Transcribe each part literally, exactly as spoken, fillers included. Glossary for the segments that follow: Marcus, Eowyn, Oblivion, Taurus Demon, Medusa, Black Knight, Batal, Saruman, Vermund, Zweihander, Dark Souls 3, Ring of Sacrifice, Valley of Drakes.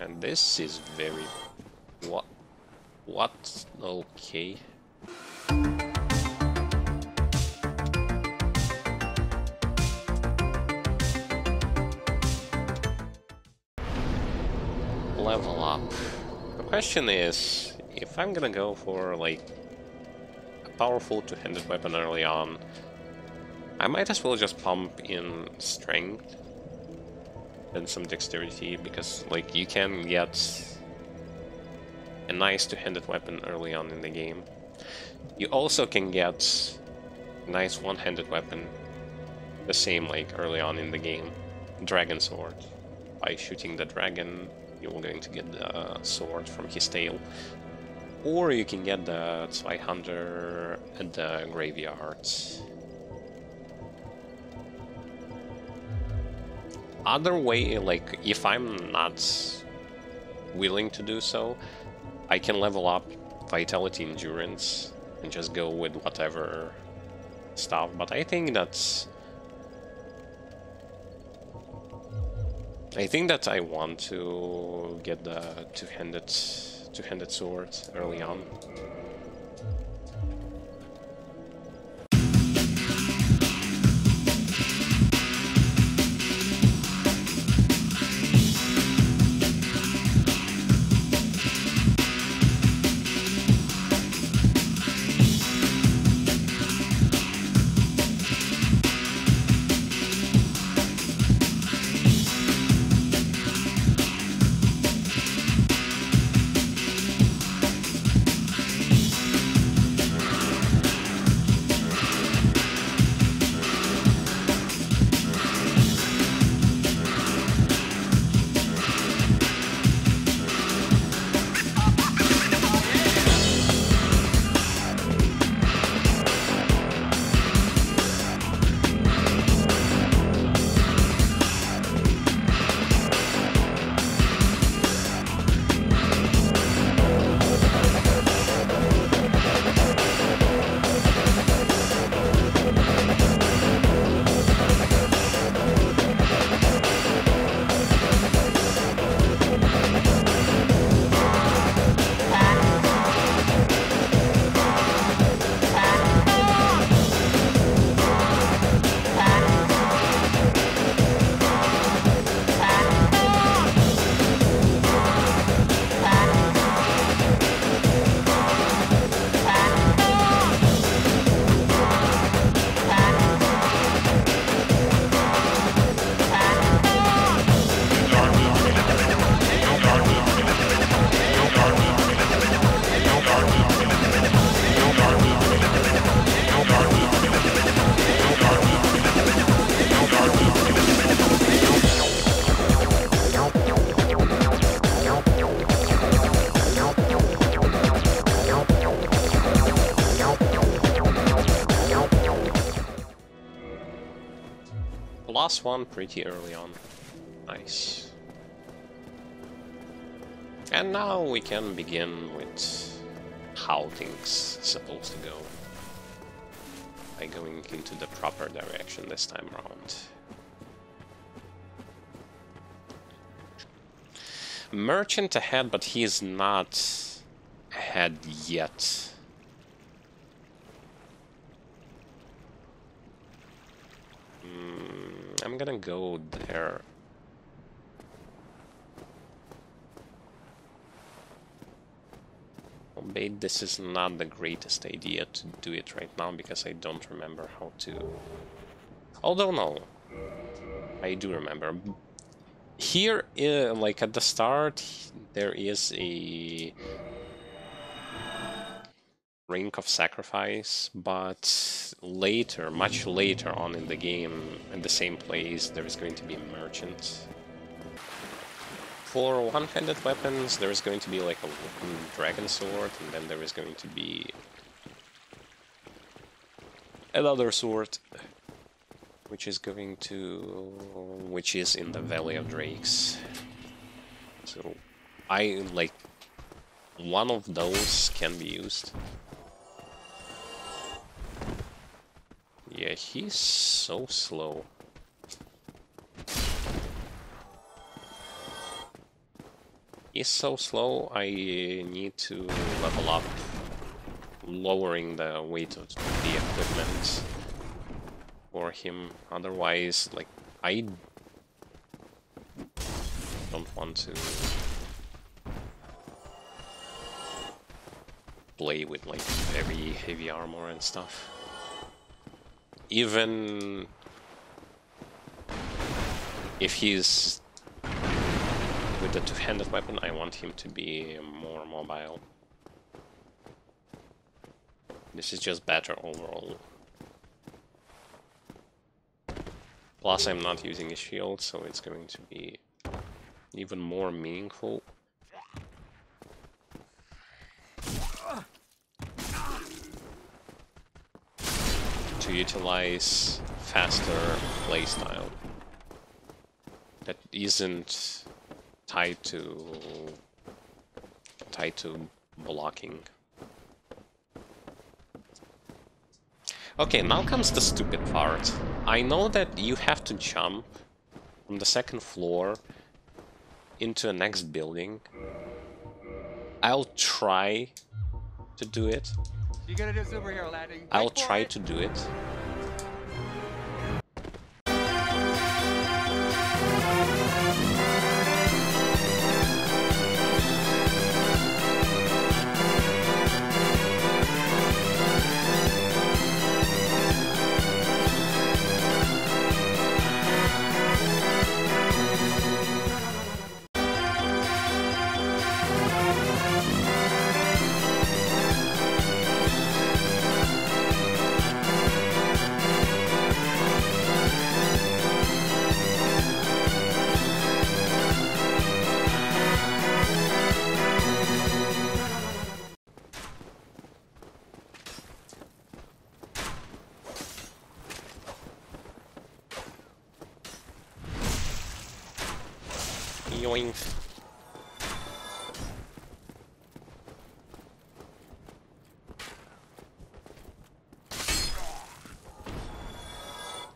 And this is very... What? What? Okay. Level up. The question is, if I'm gonna go for, like, a powerful two-handed weapon early on, I might as well just pump in strength and some dexterity, because, like, you can get a nice two-handed weapon early on in the game. You also can get a nice one-handed weapon, the same, like, early on in the game. Dragon sword. By shooting the dragon, you're going to get the sword from his tail. Or you can get the Zweihander at the graveyard. Other way, like, if I'm not willing to do so, I can level up Vitality Endurance and just go with whatever stuff, but I think that's... I think that I want to get the two-handed two-handed sword early on. Plus one pretty early on. Nice. And now we can begin with how things are supposed to go. By going into the proper direction this time around. Merchant ahead, but he is not ahead yet. I'm gonna go there. Albeit this is not the greatest idea to do it right now, because I don't remember how to... Although no, I do remember. Here, uh, like at the start, there is a Ring of Sacrifice, but later, much later on in the game, at the same place, there is going to be a merchant. For one-handed weapons, there is going to be like a dragon sword, and then there is going to be another sword, which is going to... which is in the Valley of Drakes. So, I, like, one of those can be used. Yeah, he's so slow. is so slow, I need to level up, lowering the weight of the equipment for him. Otherwise, like, I don't want to play with like very heavy armor and stuff. Even if he's with a two-handed weapon, I want him to be more mobile. This is just better overall. Plus, I'm not using a shield, so it's going to be even more meaningful. To utilize faster playstyle that isn't tied to tied to blocking. Okay, now comes the stupid part. I know that you have to jump from the second floor into the next building. I'll try to do it. You gotta do superhero landing. I'll try it. to do it.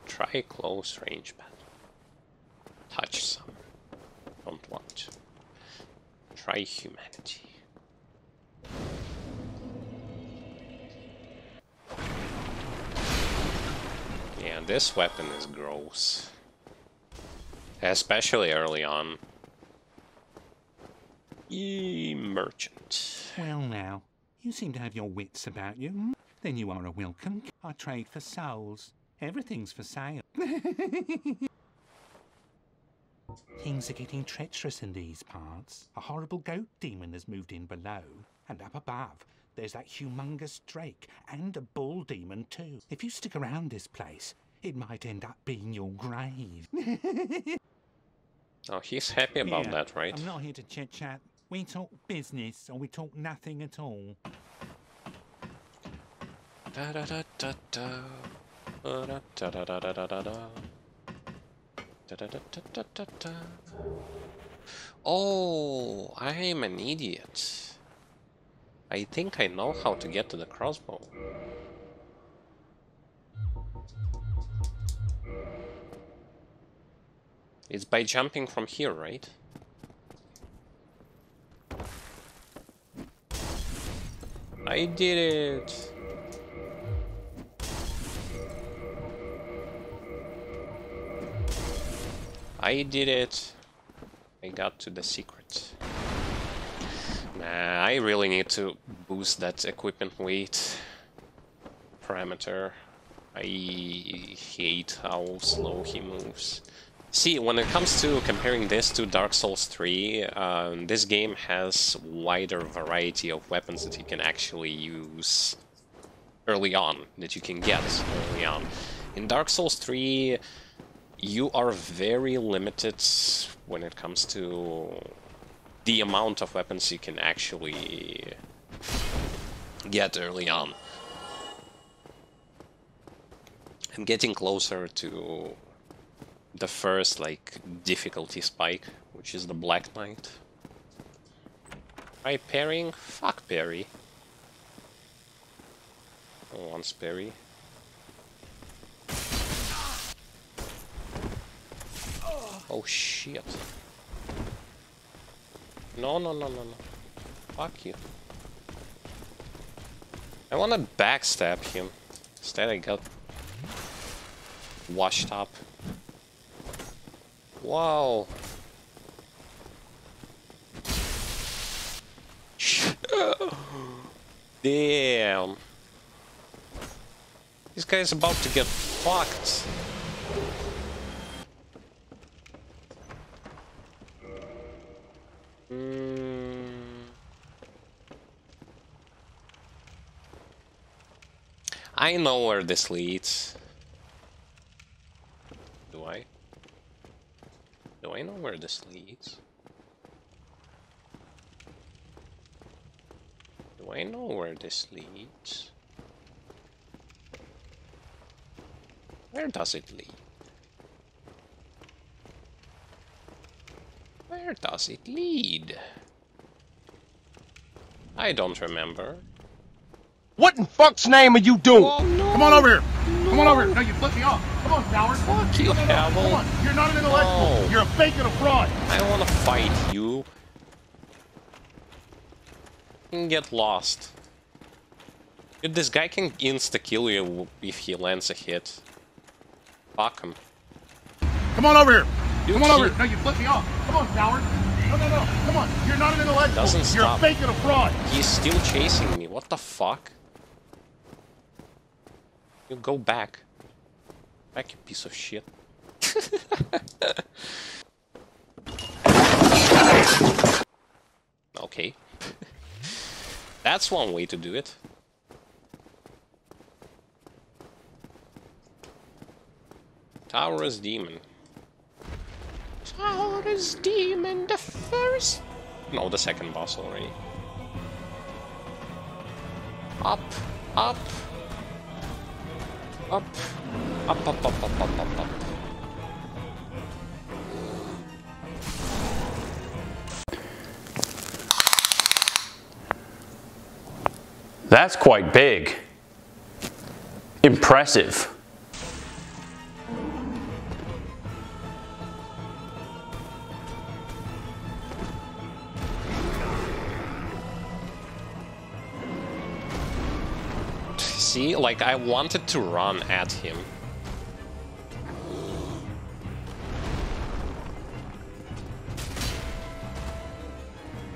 Try close range, but touch some. Don't want. Try humanity. Yeah, this weapon is gross, especially early on. Ye merchant. Well now, you seem to have your wits about you. Then you are a welcome. I trade for souls. Everything's for sale. Things are getting treacherous in these parts. A horrible goat demon has moved in below, and up above there's that humongous drake and a bull demon too. If you stick around this place, it might end up being your grave. Oh, he's happy about yeah, that, right? I'm not here to chit-chat. We talk business, or we talk nothing at all. Da da da da da. Da da da da da da da da. Da da da da da da. Oh, I'm an idiot. I think I know how to get to the crossbow. It's by jumping from here, right? I did it! I did it! I got to the secret. Nah, I really need to boost that equipment weight parameter. I hate how slow he moves. See, when it comes to comparing this to Dark Souls three, um, this game has wider variety of weapons that you can actually use early on, that you can get early on. In Dark Souls three, you are very limited when it comes to the amount of weapons you can actually get early on. I'm getting closer to the first, like, difficulty spike, which is the Black Knight. Try parrying? Fuck parry. No one's parry. Oh shit. No, no, no, no, no. Fuck you. I want to backstab him. Instead I got washed up. Wow. Damn. This guy is about to get fucked. Mm. I know where this leads. Do I? Do I know where this leads? Do I know where this leads? Where does it lead? Where does it lead? I don't remember. What in fuck's name are you doing? Oh, no. Come on over here. No. Come on over here. No, you flipped me off. Come on, Towers. Fuck you, Pavel. Come on. You're not an intellectual. No. You're a fake and a fraud. I don't want to fight you. Can get lost. Dude, this guy can insta-kill you if he lands a hit. Fuck him. Come on over here. You Come on over here. No, you flipped me off. Come on, Towers. No, no, no. Come on. You're not an intellectual. Doesn't stop. You're a fake and a fraud. He's still chasing me. What the fuck? You go back. Back, you piece of shit. Okay. That's one way to do it. Taurus Demon. Taurus Demon, the first... No, the second boss already. Up, up. Up. Up, up, up, up, up, up, up. That's quite big. Impressive. See, like, I wanted to run at him.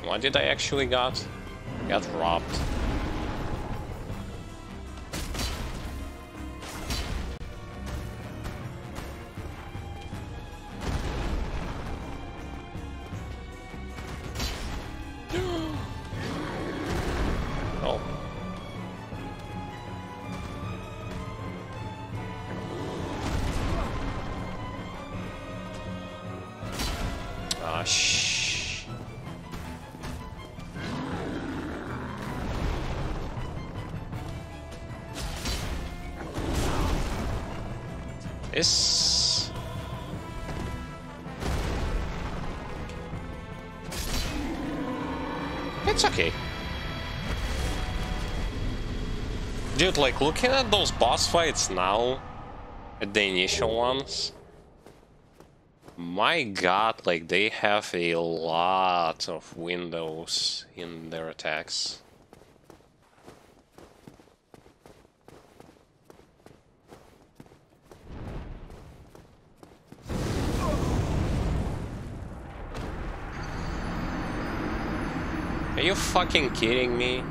What did I actually got? Got robbed. This... It's okay. Dude, like, looking at those boss fights now, at the initial ones, my god, like, they have a lot of windows in their attacks. Are you fucking kidding me?